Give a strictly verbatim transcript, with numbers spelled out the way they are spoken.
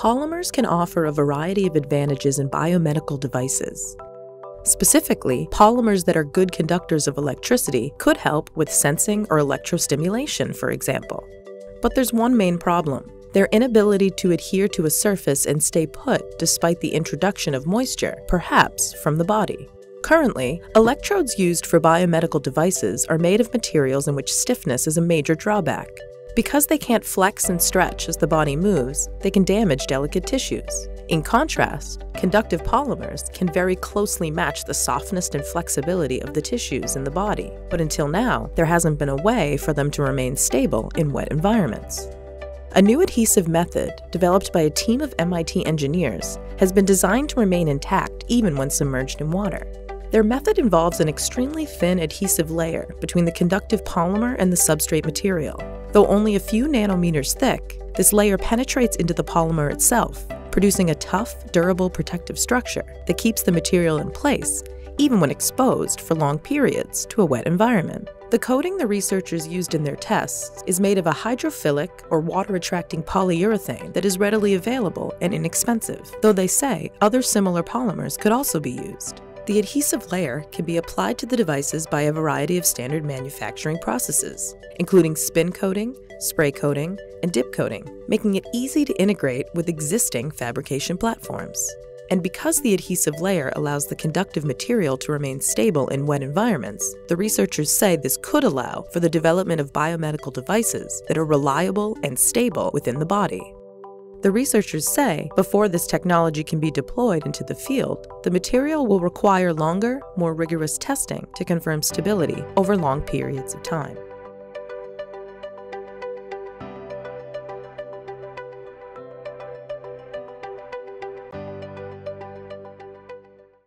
Polymers can offer a variety of advantages in biomedical devices. Specifically, polymers that are good conductors of electricity could help with sensing or electrostimulation, for example. But there's one main problem: their inability to adhere to a surface and stay put despite the introduction of moisture, perhaps from the body. Currently, electrodes used for biomedical devices are made of materials in which stiffness is a major drawback. Because they can't flex and stretch as the body moves, they can damage delicate tissues. In contrast, conductive polymers can very closely match the softness and flexibility of the tissues in the body, but until now, there hasn't been a way for them to remain stable in wet environments. A new adhesive method, developed by a team of M I T engineers, has been designed to remain intact even when submerged in water. Their method involves an extremely thin adhesive layer between the conductive polymer and the substrate material. Though only a few nanometers thick, this layer penetrates into the polymer itself, producing a tough, durable protective structure that keeps the material in place, even when exposed for long periods to a wet environment. The coating the researchers used in their tests is made of a hydrophilic or water-attracting polyurethane that is readily available and inexpensive, though they say other similar polymers could also be used. The adhesive layer can be applied to the devices by a variety of standard manufacturing processes, including spin coating, spray coating, and dip coating, making it easy to integrate with existing fabrication platforms. And because the adhesive layer allows the conductive material to remain stable in wet environments, the researchers say this could allow for the development of biomedical devices that are reliable and stable within the body. The researchers say before this technology can be deployed into the field, the material will require longer, more rigorous testing to confirm stability over long periods of time.